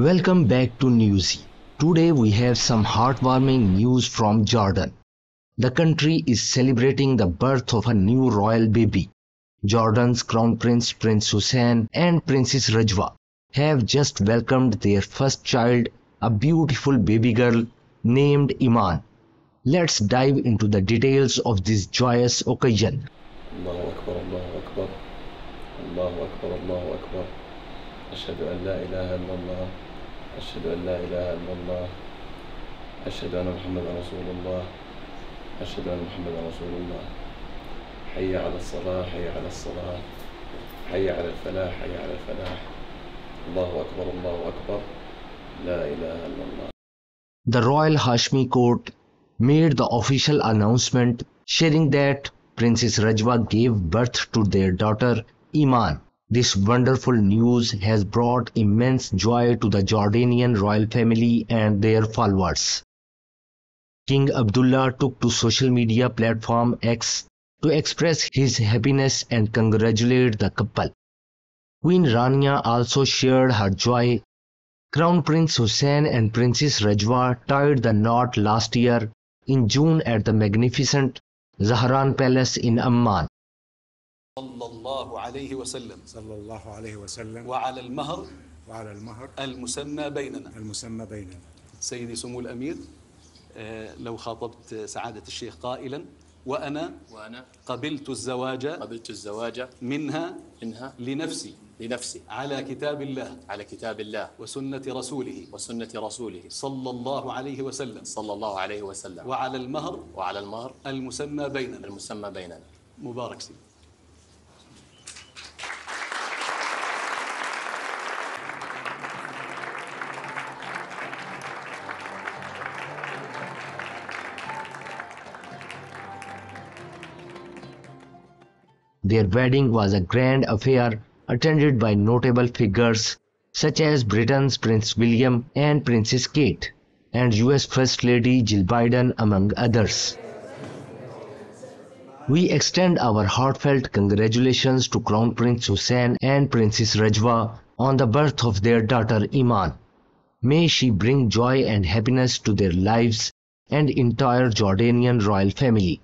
Welcome back to Newsy. Today we have some heartwarming news from Jordan. The country is celebrating the birth of a new royal baby. Jordan's Crown Prince, Prince Hussein and Princess Rajwa have just welcomed their first child, a beautiful baby girl named Iman. Let's dive into the details of this joyous occasion. Allahu Akbar, Allahu Akbar, Allahu Akbar, Allahu Akbar. أشهد أن لا إله إلا الله، أشهد أن لا إله إلا الله، أشهد أن محمدا رسول الله، أشهد أن محمدا رسول الله. حي على الصلاة، حي على الصلاة، حي على الفلاح، حي على الفلاح. الله أكبر، الله أكبر، لا إله إلا الله. The Royal Hashmi Court made the official announcement, sharing that Princess Rajwa gave birth to their daughter Iman. This wonderful news has brought immense joy to the Jordanian royal family and their followers. King Abdullah took to social media platform X to express his happiness and congratulate the couple. Queen Rania also shared her joy. Crown Prince Hussein and Princess Rajwa tied the knot last year in June at the magnificent Zahran Palace in Amman. صلى الله عليه وسلم صلى الله عليه وسلم وعلى المهر المسمى بيننا سيدي سمو الأمير لو خاطبت سعادة الشيخ قائلا وأنا قبلت الزواج منها لنفسي على كتاب الله وسنة رسوله صلى الله عليه وسلم وعلى المهر المسمى بيننا مبارك سيدي. Their wedding was a grand affair attended by notable figures such as Britain's Prince William and Princess Kate and US First Lady Jill Biden among others. We extend our heartfelt congratulations to Crown Prince Hussein and Princess Rajwa on the birth of their daughter Iman. May she bring joy and happiness to their lives and entire Jordanian royal family.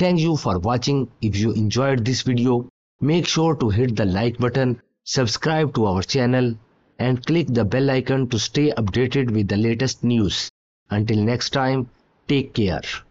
Thank you for watching. If you enjoyed this video, make sure to hit the like button, subscribe to our channel, and click the bell icon to stay updated with the latest news. Until next time, take care.